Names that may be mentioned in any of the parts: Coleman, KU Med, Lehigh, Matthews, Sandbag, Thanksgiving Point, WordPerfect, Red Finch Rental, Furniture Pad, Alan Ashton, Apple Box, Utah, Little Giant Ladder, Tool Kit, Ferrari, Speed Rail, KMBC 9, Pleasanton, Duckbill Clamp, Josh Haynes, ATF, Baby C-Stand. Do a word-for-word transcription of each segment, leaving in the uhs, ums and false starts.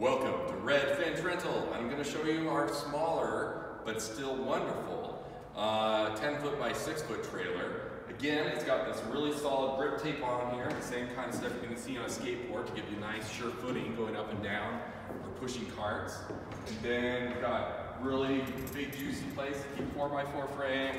Welcome to Red Finch Rental. I'm going to show you our smaller but still wonderful uh, ten foot by six foot trailer. Again, it's got this really solid grip tape on here, the same kind of stuff you're going to see on a skateboard to give you nice sure footing going up and down for pushing carts. And then we've got really big juicy place to keep four by four frames,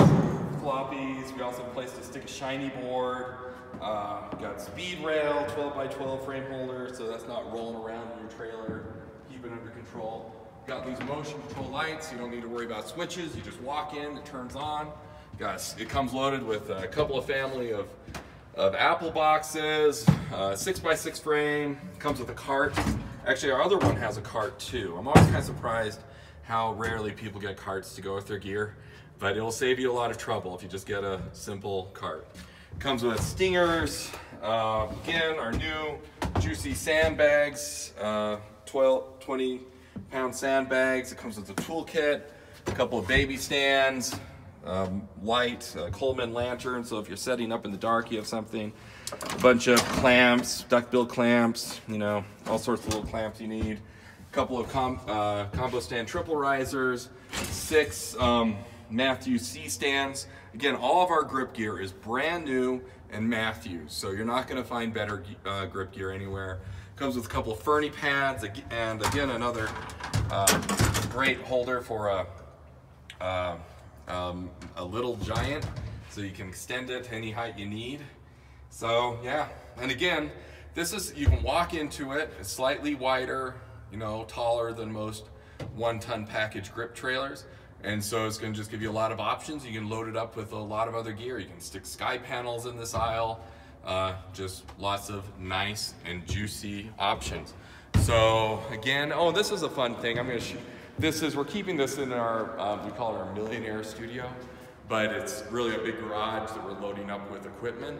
floppies. We also have a place to stick a shiny board. Uh, got Speed Rail, twelve by twelve frame holder, so that's not rolling around in your trailer, keep it under control. Got these motion control lights, you don't need to worry about switches, you just walk in, it turns on. Got, it comes loaded with a couple of family of, of apple boxes, uh, six by six frame, comes with a cart. Actually, our other one has a cart too. I'm always kind of surprised how rarely people get carts to go with their gear, but it'll save you a lot of trouble if you just get a simple cart. Comes with stingers, uh, again, our new juicy sandbags, uh, twelve, twenty pound sandbags. It comes with a tool kit, a couple of baby stands, um, light, uh, Coleman lantern, so if you're setting up in the dark, you have something. A bunch of clamps, duckbill clamps, you know, all sorts of little clamps you need. A couple of com uh, combo stand triple risers, six um, Matthews C-stands. Again, all of our grip gear is brand new and Matthews, so you're not going to find better uh, grip gear anywhere. Comes with a couple of Furniture Pads, and again, another uh, great holder for a, uh, um, a Little Giant, so you can extend it to any height you need. So yeah, and again, this is, you can walk into it, it's slightly wider, you know, taller than most one-ton package grip trailers. And so it's going to just give you a lot of options. You can load it up with a lot of other gear. You can stick sky panels in this aisle. Uh, just lots of nice and juicy options. So again, oh, this is a fun thing. I'm going to. This is we're keeping this in our uh, we call it our millionaire studio, but it's really a big garage that we're loading up with equipment.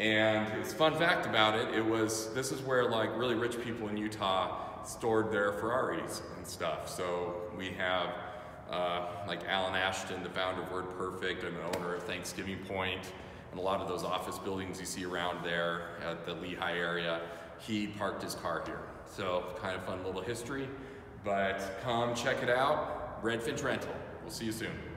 And it's fun fact about it. It was this is where like really rich people in Utah stored their Ferraris and stuff. So we have. Uh, like Alan Ashton, the founder of WordPerfect and the owner of Thanksgiving Point, and a lot of those office buildings you see around there at the Lehigh area, he parked his car here. So kind of fun little history, but come check it out, Red Finch Rental. We'll see you soon.